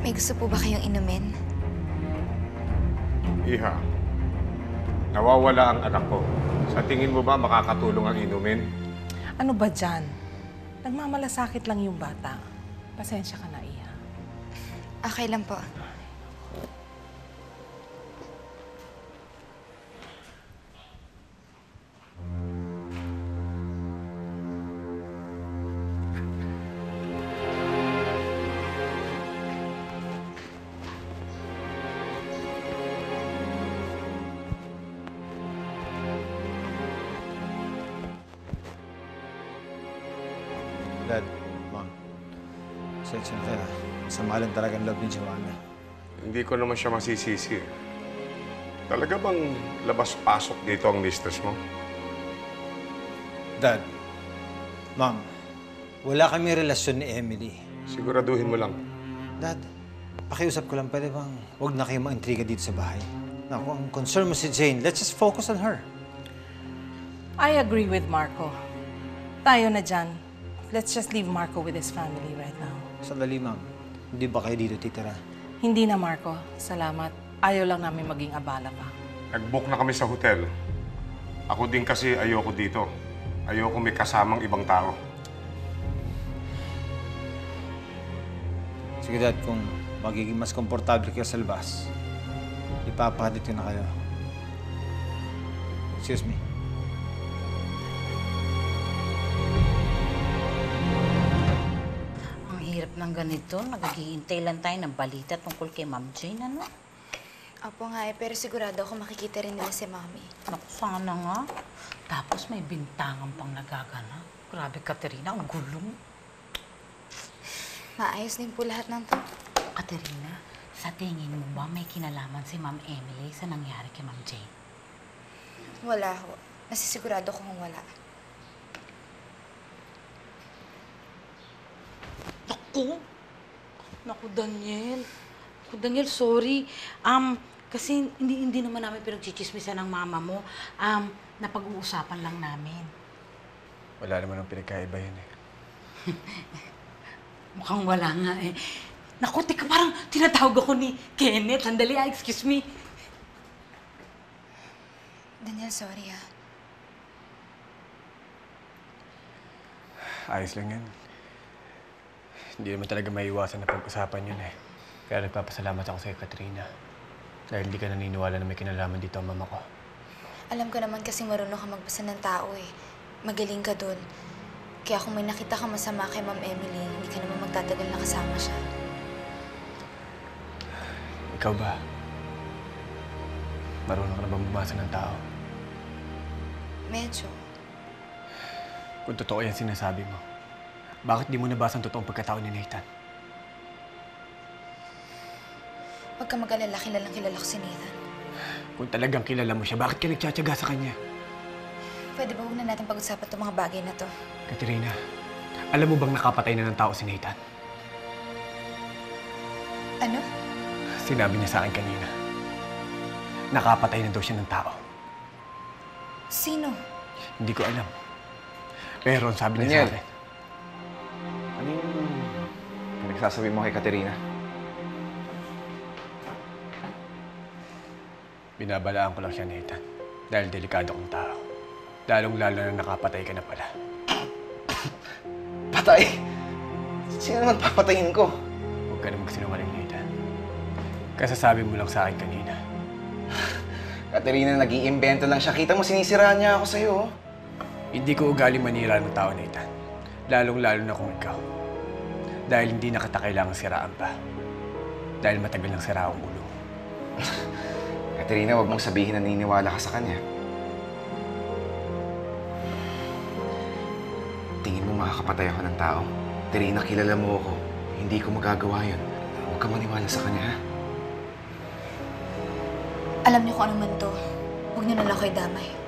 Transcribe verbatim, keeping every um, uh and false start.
May gusto po ba kayong inumin? Iha, nawawala ang anak ko. Sa tingin mo ba makakatulong ang inumin? Ano ba dyan? Nagmamalasakit lang yung bata. Pasensya ka na, Iha. Okay lang po. Dad, Mom, pasensya na kayo. Masama lang talaga ang love ni Joanna. Hindi ko naman siya masisisi. Talaga bang labas-pasok dito ang mistress mo? Dad, Mom, wala kami relasyon ni Emily. Siguraduhin mo lang. Dad, pakiusap ko lang, pwede bang huwag na kayo maintriga dito sa bahay? Na kung ang concern mo si Jane, let's just focus on her. I agree with Marco. Tayo na dyan. Let's just leave Marco with his family right now. Sandali, ma'am. Hindi ba kayo dito titira? Hindi na, Marco. Salamat. Ayaw lang namin maging abala pa. Nag-book na kami sa hotel. Ako din kasi ayoko dito. Ayoko may kasamang ibang tao. Sige, Dad, kung magiging mas komportable kayo sa labas, ipapahalit ko na kayo. Excuse me. Nang ganito, naghihintay lang tayo ng balita tungkol kay Ma'am Jane, ano? Apo nga eh, pero sigurado ako makikita rin nila si Mami. Naku, sana nga. Tapos may bintangan pang nagagana. Grabe, Katerina, ang gulong. Maayos din po lahat ng to. Katerina, sa tingin mo ba may kinalaman si Ma'am Emily sa nangyari kay Ma'am Jane? Wala ho. Nasisigurado kong wala. Naku! Naku, Daniel. Naku, Daniel, sorry. Um, kasi hindi, hindi naman namin pinagchichismisan ng mama mo. Um, napag-uusapan lang namin. Wala naman ang pinagkaiba yun eh. Mukhang wala nga eh. Naku, tika, parang tinatawag ako ni Kenneth. Sandali ah, excuse me. Daniel, sorry ah. Ayos lang yan. Hindi naman talaga maiiwasan na pag-usapan yun eh. Kaya nagpapasalamat ako sa'yo, Katerina. Dahil hindi ka naniniwala na may kinalaman dito ang mama ko. Alam ko naman kasi marunong ka magbasa ng tao eh. Magaling ka dun. Kaya kung may nakita ka masama kay Ma'am Emily, hindi ka naman magtatagal na kasama siya. Ikaw ba? Marunong ka na bang bumasa ng tao? Medyo. Kung totoo yan sinasabi mo, bakit di mo nabasa ang totoong pagkatao ni Nathan? Huwag ka mag-alala. Kilalang kilala ko si Nathan. Kung talagang kilala mo siya, bakit ka nagtsatsaga sa kanya? Pwede ba una natin pag-usapan itong mga bagay na to? Katerina, alam mo bang nakapatay na ng tao si Nathan? Ano? Sinabi niya sa akin kanina. Nakapatay na daw siya ng tao. Sino? Hindi ko alam. Pero ang sabi niya sa akin, ano yung pinagsasabi mo kay Katerina? Binabalaan ko lang siya, Nathan. Dahil delikado kong tao. Lalong-lalo na nakapatay ka na pala. Patay? Sino naman papatayin ko? Huwag ka na magsinungaling, Nathan. Kasasabi mo lang sa akin kanina. Katerina, nag-iimbento lang siya. Kita mo, sinisiraan niya ako sa'yo. Hindi ko ugaling manira ng tao, Nathan. Lalong-lalo na kung ikaw. Dahil hindi na kita kailangang siraan pa. Dahil matagal nang sira ang ulo. Katerina, huwag mong sabihin na naniniwala ka sa kanya. Tingin mo makakapatay ako ng tao? Katerina, kilala mo ako. Hindi ko magagawa yun. Huwag ka maniwala sa kanya, ha? Alam niyo kung ano man to. Huwag niyo na lang ko'y damay.